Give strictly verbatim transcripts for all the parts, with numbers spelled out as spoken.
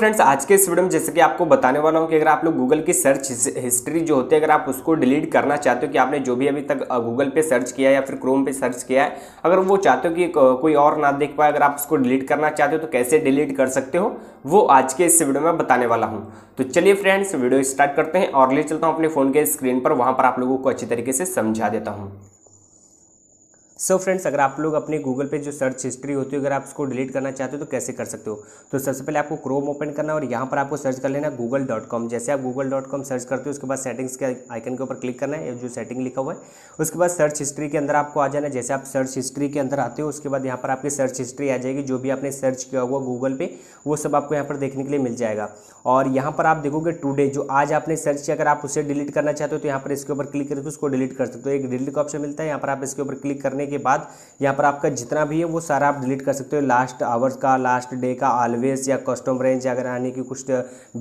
Friends आज के इस वीडियो में जैसे कि आपको बताने वाला हूं कि अगर आप लोग गूगल की सर्च हिस्ट्री जो होती है अगर आप उसको डिलीट करना चाहते हो कि आपने जो भी अभी तक गूगल पे सर्च किया है या फिर क्रोम पे सर्च किया है, अगर वो चाहते हो कि कोई और ना देख पाए, अगर आप उसको डिलीट करना चाहते हो तो कैसे डिलीट कर सकते हो वो आज के इस वीडियो में बताने वाला हूँ। तो चलिए फ्रेंड्स वीडियो स्टार्ट करते हैं और ले चलता हूँ अपने फ़ोन के स्क्रीन पर, वहाँ पर आप लोगों को अच्छी तरीके से समझा देता हूँ। सो so फ्रेंड्स अगर आप लोग अपने गूगल पे जो सर्च हिस्ट्री होती है अगर आप उसको डिलीट करना चाहते हो तो कैसे कर सकते हो। तो सबसे पहले आपको क्रोम ओपन करना और यहाँ पर आपको सर्च कर लेना गूगल डॉट कॉम। जैसे आप गूगल डॉट कॉम सर्च करते हो उसके बाद सेटिंग्स के आइकन के ऊपर क्लिक करना है, जो सेटिंग लिखा हुआ है। उसके बाद सर्च हिस्ट्री के अंदर आपको आ जाना है। जैसे आप सर्च हिस्ट्री के अंदर आते हो उसके बाद यहाँ पर आपकी सर्च हिस्ट्री आ जाएगी, जो भी आपने सर्च किया हुआ गूगल पे वो सब आपको यहाँ पर देखने के लिए मिल जाएगा। और यहाँ पर आप देखोगे टुडे जो आज आपने सर्च किया अगर आप उसे डिलीट करना चाहते हो तो यहाँ पर इसके ऊपर क्लिक करके उसको डिलीट कर सकते हो। एक डिलीट का ऑप्शन मिलता है, यहाँ पर आप इसके ऊपर क्लिक करने के बाद यहाँ पर आपका जितना भी है वो सारा आप डिलीट कर सकते हो। लास्ट आवर्स का, लास्ट डे का, ऑलवेज या कस्टम रेंज अगर यानी कि कुछ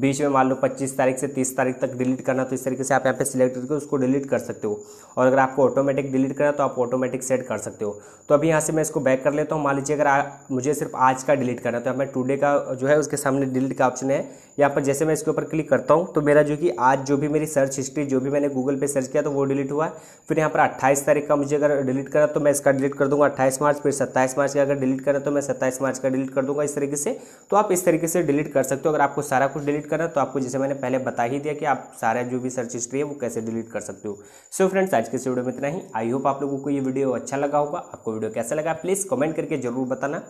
बीच में मान लो पच्चीस तारीख से तीस तारीख तक डिलीट करना तो इस तरीके से आप यहाँ पे सिलेक्ट करके उसको डिलीट कर सकते हो। और अगर आपको ऑटोमेटिक डिलीट करना तो आप ऑटोमेटिक सेट कर सकते हो। तो अभी यहाँ से मैं इसको बैक कर लेता हूँ। मान लीजिए अगर आ, मुझे सिर्फ आज का डिलीट करना है तो मैं टुडे का जो है उसके सामने डिलीट का ऑप्शन है, यहाँ पर जैसे मैं इसके ऊपर क्लिक करता हूँ तो मेरा जो कि आज जो भी मेरी सर्च हिस्ट्री जो भी मैंने गूगल पे सर्च किया तो वो डिलीट हुआ है। फिर यहाँ पर अट्ठाईस तारीख का मुझे अगर डिलीट करना तो मैं इसका डिलीट कर दूंगा अट्ठाईस मार्च। फिर सत्ताईस मार्च का अगर डिलीट करना तो मैं सत्ताईस मार्च का डिलीट कर दूंगा। इस तरीके से तो आप इस तरीके से डिलीट कर सकते हो। अगर आपको सारा कुछ डिलीट करना तो आपको जैसे मैंने पहले बता ही दिया कि आप सारा जो भी सर्च हिस्ट्री है वो कैसे डिलीट कर सकते हो। सो फ्रेंड्स आज के इस वीडियो में इतना ही। आई होप आप लोगों को ये वीडियो अच्छा लगा होगा। आपको वीडियो कैसा लगा प्लीज़ कमेंट करके जरूर बताना।